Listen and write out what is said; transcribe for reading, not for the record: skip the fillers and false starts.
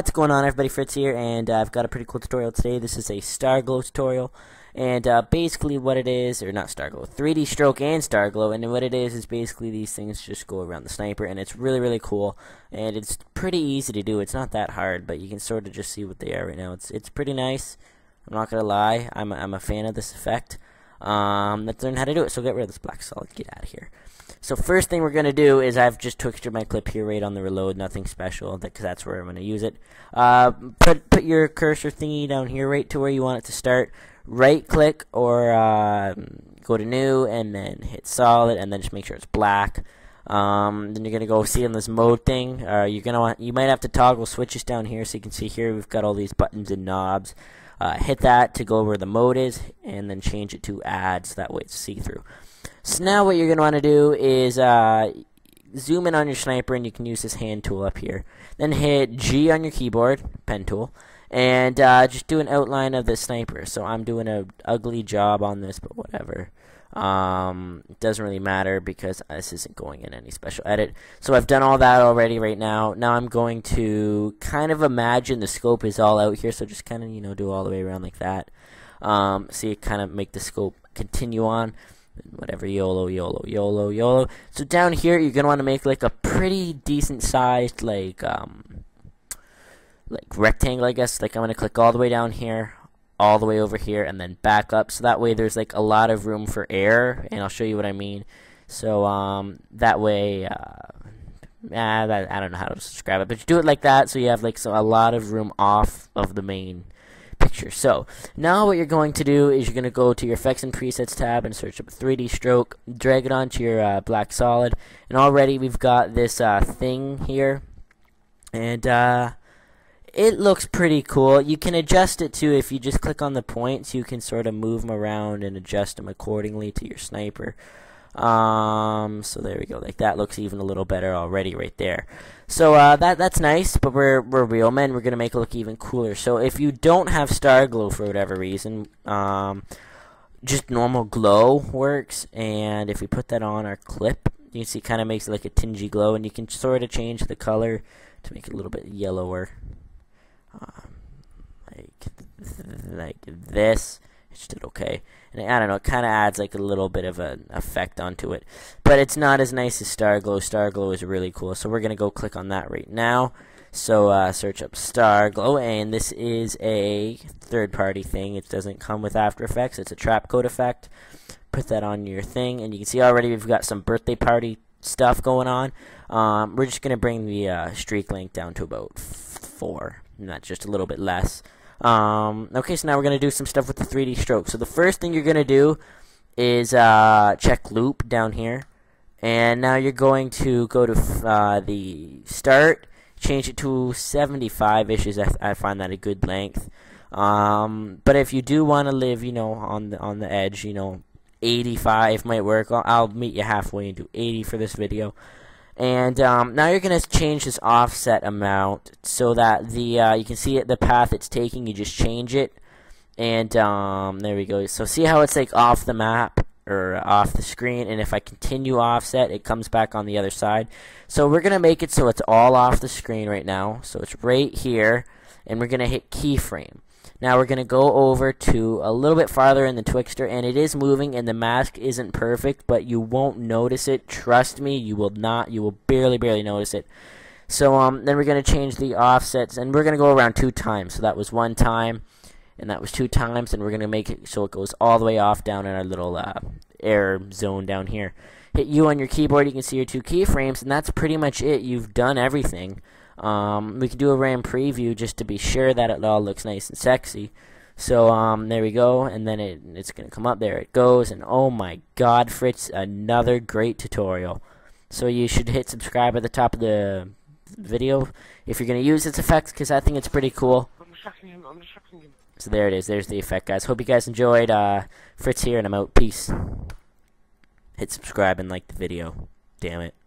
What's going on, everybody? Fritz here, and I've got a pretty cool tutorial today. This is a Star Glow tutorial, and basically what it is, or not Star Glow, 3D Stroke and Star Glow, and what it is basically these things just go around the sniper, and it's really, really cool, and it's pretty easy to do. It's not that hard, but you can sort of just see what they are right now. It's pretty nice. I'm not gonna lie, I'm a fan of this effect. Let's learn how to do it. So get rid of this black solid, get out of here. So first thing we're going to do is I've just textured my clip here right on the reload, nothing special, because that's where I'm going to use it. Put your cursor thingy down here right to where you want it to start. Right click or go to new and then hit solid and then just make sure it's black. Then you're going to go see on this mode thing. You might have to toggle switches down here, so you can see here we've got all these buttons and knobs. Hit that to go where the mode is, and then change it to add, so that way it's see-through. So now what you're going to want to do is zoom in on your sniper, and you can use this hand tool up here. Then hit G on your keyboard, pen tool, and just do an outline of the sniper. So I'm doing an ugly job on this, but whatever. It doesn't really matter because this isn't going in any special edit. So I've done all that already right now. Now I'm going to kind of imagine the scope is all out here, so just kind of, you know, do all the way around like that. So you kind of make the scope continue on. Whatever, YOLO, YOLO, YOLO, YOLO. So down here you're going to want to make like a pretty decent sized like rectangle, I guess. Like I'm going to click all the way down here, all the way over here, and then back up, so that way there's like a lot of room for error, and I'll show you what I mean. So that way I don't know how to describe it, but you do it like that, so you have like a lot of room off of the main picture. So now what you're going to do is you're going to go to your effects and presets tab and search up 3D stroke, drag it onto your black solid, and already we've got this thing here, and it looks pretty cool. You can adjust it too. If you just click on the points, you can sort of move them around and adjust them accordingly to your sniper. So there we go. Like that looks even a little better already right there. So that's nice, but we're real men. We're gonna make it look even cooler. So if you don't have Star Glow for whatever reason, just normal glow works. And if we put that on our clip, you can see it kind of makes it like a tingy glow, and you can sort of change the color to make it a little bit yellower. Like this, it's just okay, and I don't know, it kind of adds like a little bit of an effect onto it, but it's not as nice as Star Glow. Star Glow is really cool, so we're gonna go click on that right now. So search up Star Glow, and this is a third-party thing. It doesn't come with After Effects. It's a Trap Code effect. Put that on your thing, and you can see already we've got some birthday party stuff going on. We're just gonna bring the streak length down to about 4. That's just a little bit less. Okay, so now we're going to do some stuff with the 3D stroke. So the first thing you're going to do is check loop down here. And now you're going to go to the start, change it to 75-ish. I find that a good length. But if you do want to live, you know, on the edge, you know, 85 might work. I'll meet you halfway and do 80 for this video. And now you're going to change this offset amount so that the you can see it, the path it's taking. You just change it, and there we go. So see how it's like off the map or off the screen, and if I continue offset, it comes back on the other side. So we're going to make it so it's all off the screen right now. So it's right here, and we're going to hit keyframe. Now we're going to go over to a little bit farther in the Twixter, and it is moving, and the mask isn't perfect, but you won't notice it. Trust me, you will not. You will barely notice it. So then we're going to change the offsets, and we're going to go around 2 times. So that was 1 time, and that was 2 times, and we're going to make it so it goes all the way off down in our little error zone down here. Hit U on your keyboard. You can see your 2 keyframes, and that's pretty much it. You've done everything. We can do a RAM preview just to be sure that it all looks nice and sexy. So there we go, and then it's going to come up. There it goes, and oh my god, Fritz, another great tutorial. So you should hit subscribe at the top of the video if you're going to use its effects, because I think it's pretty cool. I'm distracting him. So there it is. There's the effect, guys. Hope you guys enjoyed. Fritz here, and I'm out. Peace. Hit subscribe and like the video. Damn it.